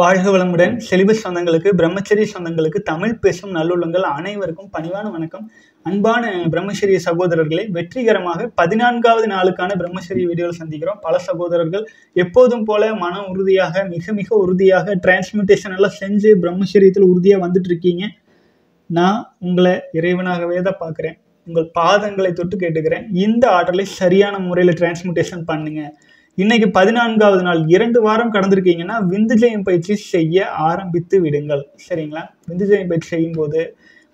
வாழ்க வளமுடன். செலிபஸ் சொந்தங்களுக்கு, பிரம்மச்சரிய சொந்தங்களுக்கு, தமிழ் பேசும் நல்லுள்ளங்கள் அனைவருக்கும் பணிவான வணக்கம். அன்பான பிரம்மச்சரிய சகோதரர்களை, வெற்றிகரமாக 14வது நாளுக்கான பிரம்மச்சரிய வீடியோவில் சந்திக்கிறோம். பல சகோதரர்கள் எப்போதும் போல மன உறுதியாக, மிக மிக உறுதியாக டிரான்ஸ்மியூட்டேஷன் எல்லாம் செஞ்சு பிரம்மச்சரியத்தில் உறுதியாக வந்துட்டு இருக்கீங்க. நான் உங்களை இறைவனாகவே தான் பார்க்குறேன். உங்கள் பாதங்களை தொட்டு கேட்டுக்கிறேன், இந்த ஆற்றலை சரியான முறையில் டிரான்ஸ்மியூட்டேஷன் பண்ணுங்க. இன்னைக்கு 14வது நாள், 2 வாரம் கடந்திருக்கீங்கன்னா விந்துஜயம் பயிற்சி செய்ய ஆரம்பித்து விடுங்கள். சரிங்களா? விந்துஜயம் பயிற்சி செய்யும் போது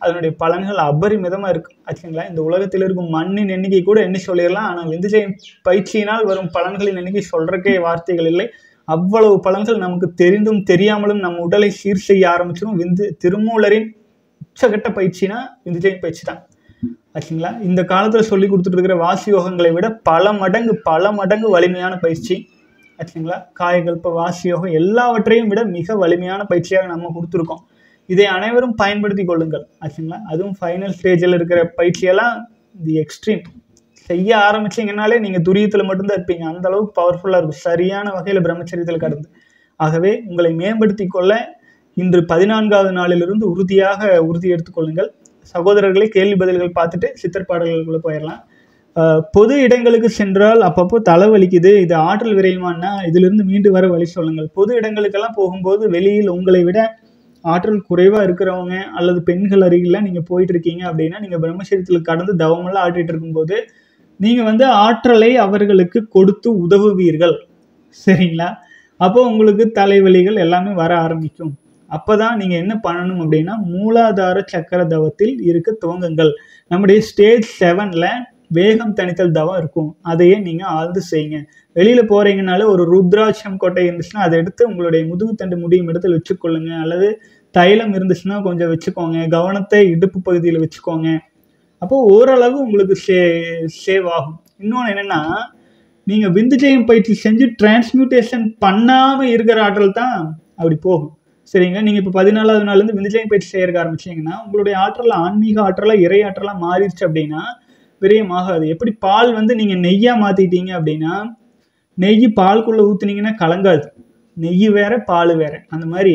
அதனுடைய பலன்கள் அபரிமிதமாக இருக்கும். ஆச்சுங்களா? இந்த உலகத்தில் இருக்கும் மண்ணின் எண்ணிக்கை கூட எண்ணி சொல்லிடலாம், ஆனால் விந்துஜயம் பயிற்சியினால் வரும் பலன்களின் எண்ணிக்கை சொல்றக்கே வார்த்தைகள் இல்லை. அவ்வளவு பலன்கள் நமக்கு தெரிந்தும் தெரியாமலும் நம் உடலை சீர் செய்ய ஆரம்பிச்சிடும். திருமூலரின் உச்சகட்ட பயிற்சினா விந்துஜயம் பயிற்சி தான். ஆச்சுங்களா? இந்த காலத்தில் சொல்லி கொடுத்துட்டு இருக்கிற வாசி யோகங்களை விட பல மடங்கு வலிமையான பயிற்சி. ஆச்சுங்களா? காயகல்ப வாசி யோகம் எல்லாவற்றையும் விட மிக வலிமையான பயிற்சியாக நம்ம கொடுத்துருக்கோம். இதை அனைவரும் பயன்படுத்தி கொள்ளுங்கள். ஆச்சுங்களா? அதுவும் ஃபைனல் ஸ்டேஜில் இருக்கிற பயிற்சியெல்லாம் தி எக்ஸ்ட்ரீம். செய்ய ஆரம்பிச்சிங்கனாலே நீங்கள் துரியத்தில் மட்டும்தான் இருப்பீங்க. அந்த அளவுக்கு பவர்ஃபுல்லாக இருக்கும், சரியான வகையில் பிரம்மச்சரியத்தில் கடந்து. ஆகவே உங்களை மேம்படுத்தி கொள்ள இன்று 14வது நாளிலிருந்து உறுதி எடுத்துக்கொள்ளுங்கள். சகோதரர்களை, கேள்வி பதில்கள் பார்த்துட்டு சித்தர் பாடல்களுக்குள்ள போயிடலாம். பொது இடங்களுக்கு சென்றால் அப்பப்போ தலைவலிக்குது, இது ஆற்றல் விரையுமானா இதிலிருந்து மீண்டு வர வழி சொல்லுங்கள். பொது இடங்களுக்கெல்லாம் போகும்போது வெளியில் உங்களை விட ஆற்றல் குறைவாக இருக்கிறவங்க அல்லது பெண்கள் அருகிலாம் நீங்கள் போயிட்டு இருக்கீங்க அப்படின்னா, நீங்கள் பிரம்மச்சரியத்தில் கடந்து தவமெல்லாம் ஆட்டிகிட்டு இருக்கும்போது நீங்கள் ஆற்றலை அவர்களுக்கு கொடுத்து உதவுவீர்கள். சரிங்களா? அப்போ உங்களுக்கு தலைவலிகள் எல்லாமே வர ஆரம்பிக்கும். அப்போதான் நீங்கள் என்ன பண்ணணும் அப்படின்னா, மூலாதார சக்கர தவத்தில் இருக்க துவங்குங்கள். நம்முடைய ஸ்டேஜ் 7ல் வேகம் தனித்தல் தவம் இருக்கும், அதையே நீங்கள் ஆழ்ந்து செய்யுங்க. வெளியில் போகிறீங்கனால ஒரு ருத்ராட்சம் கொட்டை இருந்துச்சுன்னா அதை எடுத்து உங்களுடைய முதுகுத்தண்டு முடியும் இடத்துல வச்சுக்கொள்ளுங்க. அல்லது தைலம் இருந்துச்சுன்னா கொஞ்சம் வச்சுக்கோங்க. கவனத்தை இடுப்பு பகுதியில் வச்சுக்கோங்க. அப்போது ஓரளவு உங்களுக்கு சேவ் ஆகும். இன்னொன்று என்னென்னா, நீங்கள் விந்துஜயம் பயிற்சி செஞ்சு டிரான்ஸ்மியூட்டேஷன் பண்ணாமல் இருக்கிற ஆற்றல் தான் அப்படி போகும். சரிங்களா? நீங்கள் இப்போ 14வது நாள்லேருந்து விந்துஜயம் பயிற்சி செய்யறக்க ஆரம்பிச்சிங்கன்னா உங்களுடைய ஆற்றலில் ஆன்மீக ஆற்றலாக, இறை ஆற்றலாக மாறிடுச்சு அப்படின்னா விரயமாகாது. எப்படி பால் நீங்கள் நெய்யாக மாற்றிட்டீங்க அப்படின்னா, நெய் பாலுக்குள்ளே ஊற்றுனீங்கன்னா கலங்காது. நெய் வேறு, பால் வேறு. அந்த மாதிரி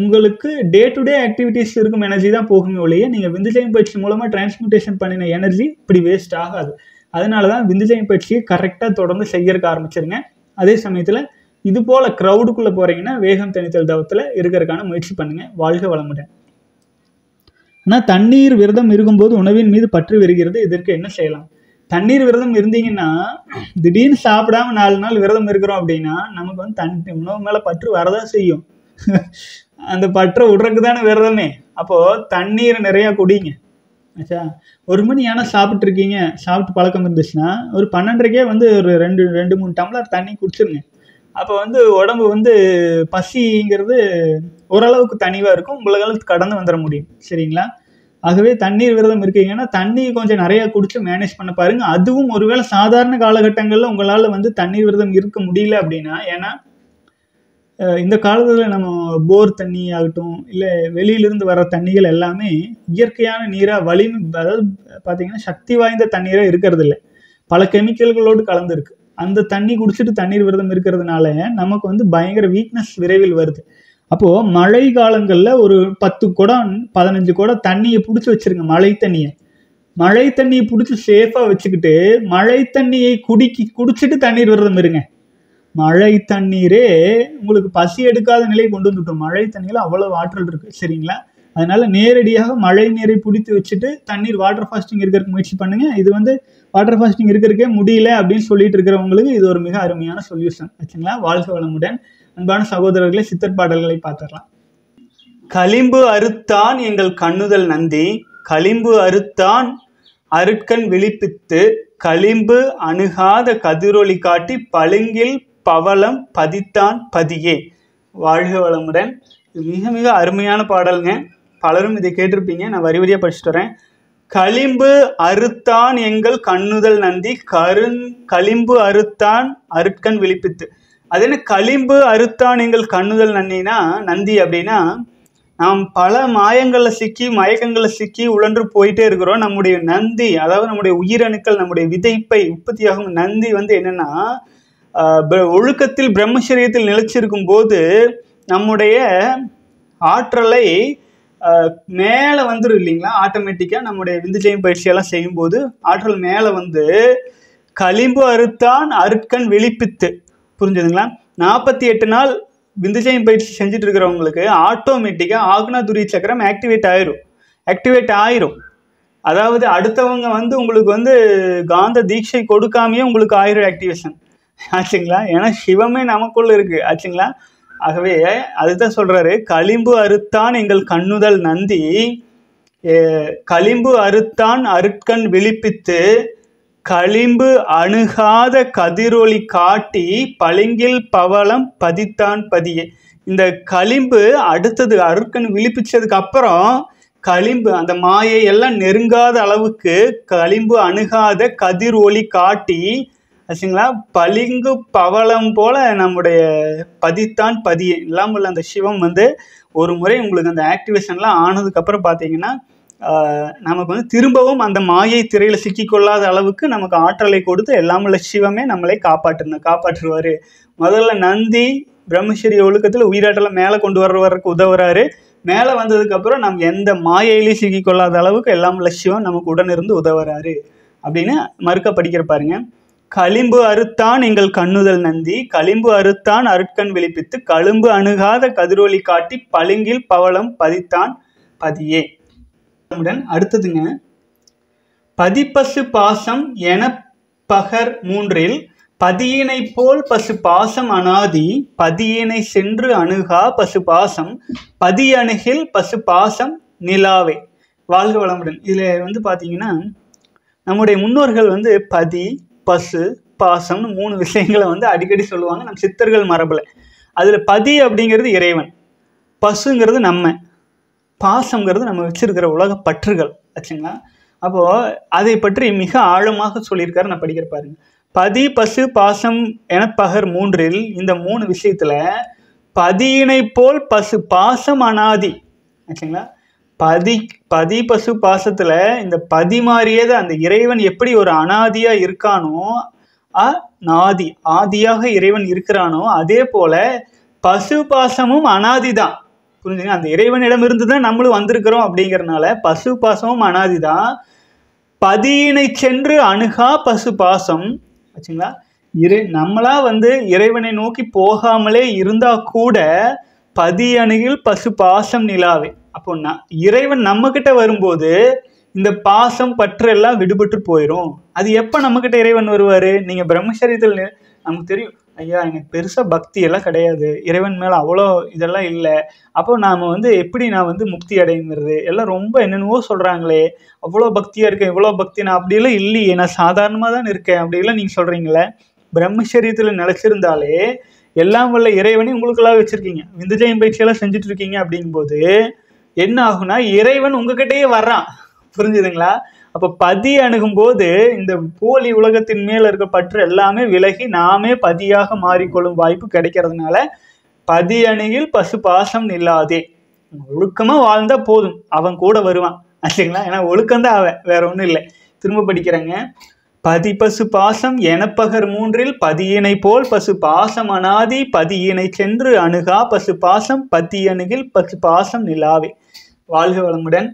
உங்களுக்கு டே டு டே ஆக்டிவிட்டீஸ் இருக்கும் எனர்ஜி தான் போகுமே ஒழிய, நீங்கள் விந்துஜயம் பயிற்சி மூலமாக டிரான்ஸ்மியூட்டேஷன் பண்ணின எனர்ஜி இப்படி வேஸ்ட் ஆகாது. அதனால தான் விந்துஜயம் பயிற்சியை கரெக்டாக தொடர்ந்து செய்யறக்க ஆரம்பிச்சிருங்க. அதே சமயத்தில் இது போல் க்ரௌடுக்குள்ளே போகிறீங்கன்னா வேகம் தனித்தல் தவத்தில் இருக்கிறதுக்கான முயற்சி பண்ணுங்கள். வாழ்க வளமுடன். ஆனால் தண்ணீர் விரதம் இருக்கும்போது உணவின் மீது பற்று வருகிறது, இதற்கு என்ன செய்யலாம்? தண்ணீர் விரதம் இருந்தீங்கன்னா, திடீர்னு சாப்பிடாம 4 நாள் விரதம் இருக்கிறோம் அப்படின்னா நமக்கு உணவு மேலே பற்று வரதான் செய்யும். அந்த பற்றை விடுறதுக்கு தானே விரதமே. அப்போது தண்ணீரை நிறையா குடிங்க. ஆச்சா? 1 மணி ஆனால் சாப்பிட்ருக்கீங்க, சாப்பிட்டு பழக்கம் இருந்துச்சுன்னா ஒரு 12:30க்கே ஒரு 2-3 டம்ளர் தண்ணி குடிச்சிருங்க. அப்போ உடம்பு பசிங்கிறது ஓரளவுக்கு தனிவாக இருக்கும், உங்களால் கடந்து வந்துட முடியும். சரிங்களா? ஆகவே தண்ணீர் விரதம் இருக்கீங்கன்னா தண்ணி கொஞ்சம் நிறையா குடிச்சு மேனேஜ் பண்ண பாருங்கள். அதுவும் ஒருவேளை சாதாரண காலகட்டங்களில் உங்களால் தண்ணீர் விரதம் இருக்க முடியல அப்படின்னா, ஏன்னா இந்த காலத்தில் நம்ம போர் தண்ணி ஆகட்டும் இல்லை வெளியிலிருந்து வர தண்ணிகள் எல்லாமே இயற்கையான நீராக அதாவது பார்த்திங்கன்னா சக்தி வாய்ந்த தண்ணீராக இருக்கிறது இல்லை, பல கெமிக்கல்களோடு கலந்துருக்கு. அந்த தண்ணி குடிச்சிட்டு தண்ணீர் விரதம் இருக்கிறதுனால நமக்கு பயங்கர வீக்னஸ் விரைவில் வருது. அப்போது மழை காலங்களில் ஒரு 10 குடம் 15 குடம் தண்ணியை பிடிச்சி வச்சுருங்க. மழை தண்ணியை பிடிச்சி சேஃபாக வச்சுக்கிட்டு மழை தண்ணியை குடிச்சிட்டு தண்ணீர் விரதம் இருங்க. மழை தண்ணீரே உங்களுக்கு பசி எடுக்காத நிலையை கொண்டு வந்துட்டோம். மழை தண்ணியில் அவ்வளோ ஆற்றல் இருக்குது. சரிங்களா? அதனால் நேரடியாக மழை நீரை பிடித்து வச்சுட்டு தண்ணீர் வாட்டர் ஃபாஸ்டிங் இருக்கிறதுக்கு முயற்சி பண்ணுங்கள். இது வாட்டர் ஃபாஸ்டிங் இருக்கிறதுக்கே முடியல அப்படின்னு சொல்லிட்டு இருக்கிறவங்களுக்கு இது ஒரு மிக அருமையான சொல்யூஷன். ஆச்சுங்களா? வாழ்க வளமுடன். அன்பான சகோதரர்களை, சித்தர் பாடல்களை பார்த்துடலாம். களிம்பு அறுத்தான் எங்கள் கண்ணுதல் நந்தி, களிம்பு அறுத்தான் அருட்கண் விழிப்பித்து, களிம்பு அணுகாத கதிரொலி காட்டி பளிங்கில் பவளம் பதித்தான் பதியே. வாழ்க வளமுடன். மிக மிக அருமையான பாடலுங்க, பலரும் இதை கேட்டிருப்பீங்க. நான் வரி வரியாக படிச்சுட்டு வரேன். களிம்பு அறுத்தான் எங்கள் கண்ணுதல் நந்தி, களிம்பு அறுத்தான் அருட்கண் விழிப்பித்து. அது என்ன களிம்பு அறுத்தான் எங்கள் கண்ணுதல் நந்தி அப்படின்னா, நாம் பல மாயங்களில் சிக்கி மயக்கங்களில் சிக்கி உழன்று போயிட்டே இருக்கிறோம். நம்முடைய நந்தி, அதாவது நம்முடைய உயிரணுக்கள், நம்முடைய விதைப்பை உற்பத்தியாகும் நந்தி என்னன்னா, ஒழுக்கத்தில் பிரம்மச்சரியத்தில் நிலைச்சிருக்கும் போது நம்முடைய ஆற்றலை மேலே வந்துடும் இல்லைங்களா. ஆட்டோமேட்டிக்காக நம்முடைய விந்துஜயம் பயிற்சியெல்லாம் செய்யும்போது ஆற்றல் மேலே வந்து களிம்பு அறுத்தான் அருட்கண் வெளிப்பித்து, புரிஞ்சுதுங்களா. 48 நாள் விந்துஜயம் பயிற்சி செஞ்சுட்டு இருக்கிறவங்களுக்கு ஆட்டோமேட்டிக்காக ஆக்னாதுரி சக்கரம் ஆக்டிவேட் ஆயிரும். அதாவது அடுத்தவங்க வந்து உங்களுக்கு வந்து காந்த தீட்சை கொடுக்காமையே உங்களுக்கு ஆயிரும் ஆக்டிவேஷன் ஆச்சுங்களா. ஏன்னா சிவமே நமக்குள்ள இருக்குது ஆச்சுங்களா. ஆகவே அதுதான் சொல்கிறாரு, களிம்பு அறுத்தான் எங்கள் கண்ணுதல் நந்தி, களிம்பு அறுத்தான் அருட்கண் விழிப்பித்து, களிம்பு அணுகாத கதிரொலி காட்டி பளிங்கில் பவளம் பதித்தான் பதியே. இந்த களிம்பு அடுத்தது அருட்கண் விழிப்பிச்சதுக்கு அப்புறம் களிம்பு அந்த மாயை எல்லாம் நெருங்காத அளவுக்கு களிம்பு அணுகாத கதிர் ஒளி காட்டி ஆச்சுங்களா, பளிங்கு பவளம் போல நம்முடைய பதித்தான் பதியே இல்லாமல் அந்த சிவம் வந்து ஒரு முறை உங்களுக்கு அந்த ஆக்டிவேஷன்லாம் ஆனதுக்கப்புறம் பார்த்தீங்கன்னா நமக்கு வந்து திரும்பவும் அந்த மாயை திரையில் சிக்கிக்கொள்ளாத அளவுக்கு நமக்கு ஆற்றலை கொடுத்து எல்லாமுள்ள சிவமே நம்மளை காப்பாற்றுவார். முதல்ல நந்தி பிரம்மச்சரிய ஒழுக்கத்தில் உயிராற்றலை மேலே கொண்டு வர்றவருக்கு உதவுறாரு. மேலே வந்ததுக்கப்புறம் நம்ம எந்த மாயையிலையும் சிக்கிக்கொள்ளாத அளவுக்கு எல்லாமுள்ள சிவம் நமக்கு உடனிருந்து உதவுறாரு அப்படின்னு மறுக்க படிக்கிற பாருங்க. களிம்பு அறுத்தான் எங்கள் கண்ணுதல் நந்தி, களிம்பு அறுத்தான் அருட்கண் விழிப்பித்து, களிம்பு அணுகாத கதிரொலி காட்டி பளிங்கில் பவளம் பதித்தான் பதியே. அடுத்ததுங்க, பதிப்பசு பாசம் என பகர் மூன்றில் பதியினை போல் பசு பாசம் அனாதி, பதியினை சென்று அணுகா பசு பாசம், பதி அணுகில் பசு பாசம் நிலாவே. வாழ்க வளமுடன். இதில் வந்து பார்த்தீங்கன்னா நம்முடைய முன்னோர்கள் வந்து பதி பசு பாசம்னு 3 விஷயங்களை வந்து அடிக்கடி சொல்லுவாங்க நம்ம சித்தர்கள் மரபில். அதில் பதி அப்படிங்கிறது இறைவன், பசுங்கிறது நம்ம, பாசங்கிறது நம்ம வச்சிருக்கிற உலக பற்றுகள் ஆச்சுங்களா. அப்போது அதை பற்றி மிக ஆழமாக சொல்லியிருக்காரு, நான் படிக்கிற பாருங்க. பதி பசு பாசம் என பகர் மூன்றில் இந்த 3 விஷயத்தில் பதியினை போல் பசு பாசம் அனாதி ஆச்சுங்களா. பதி பசு பாசத்தில் இந்த பதி மாறியே தான் அந்த இறைவன் எப்படி ஒரு அனாதியாக இருக்கானோ, நாதி ஆதியாக இறைவன் இருக்கிறானோ அதே போல் பசு பாசமும் அனாதி தான், புரிஞ்சுங்க. அந்த இறைவனிடம் இருந்து தான் நம்மளும் வந்திருக்கிறோம் அப்படிங்கிறனால பசு பாசமும் அனாதி தான். பதியினை சென்று அணுகா பசு பாசம் ஆச்சுங்களா. நம்மளா வந்து இறைவனை நோக்கி போகாமலே இருந்தால் கூட பதி அணுகில் பசு பாசம் நிலாவே. அப்போன்னா இறைவன் நம்மக்கிட்ட வரும்போது இந்த பாசம் பற்று எல்லாம் விடுபட்டு போயிடும். அது எப்போ நம்மக்கிட்ட இறைவன் வருவார்? நீங்கள் பிரம்மச்சரியத்தில் நமக்கு தெரியும், ஐயா எனக்கு பெருசாக பக்தி எல்லாம் கிடையாது, இறைவன் மேலே அவ்வளோ இதெல்லாம் இல்லை, அப்போ நாம் வந்து எப்படி நான் வந்து முக்தி அடைங்கிறது எல்லாம் ரொம்ப என்னென்னவோ சொல்கிறாங்களே, அவ்வளோ பக்தியாக இருக்கேன், இவ்வளோ பக்தி நான் அப்படியெல்லாம் இல்லையே, நான் சாதாரணமாக தான் இருக்கேன் அப்படிலாம் நீங்கள் சொல்கிறீங்களே. பிரம்மச்சரியத்தில் நிலச்சிருந்தாலே எல்லாம் வல்ல இறைவனையும் உங்களுக்கெல்லாம் வச்சுருக்கீங்க, விந்துஜயம் பயிற்சியெல்லாம் செஞ்சிட்ருக்கீங்க. அப்படிங்கும்போது என்ன ஆகுனா இறைவன் உங்ககிட்டயே வர்றான், புரிஞ்சுதுங்களா. அப்போ பதி அணுகும்போது இந்த போலி உலகத்தின் மேலே இருக்க பற்று எல்லாமே விலகி நாமே பதியாக மாறிக்கொள்ளும் வாய்ப்பு கிடைக்கிறதுனால பதி அணுகில் பசு பாசம் இல்லாதே. ஒழுக்கமாக வாழ்ந்தால் போதும், அவன் கூட வருவான் ஆச்சுங்களா. ஏன்னா ஒழுக்கம்தான் அவன், வேற ஒன்றும் இல்லை. திரும்ப படிக்கிறேங்க. பதி பசு பாசம் எனப்பகர் மூன்றில் பதியினை போல் பசு பாசம் அனாதி, பதியினை சென்று அணுகா பசு பாசம், பதி அணுகில் பசு பாசம் நிலாவே. வாழ்க வளமுடன்.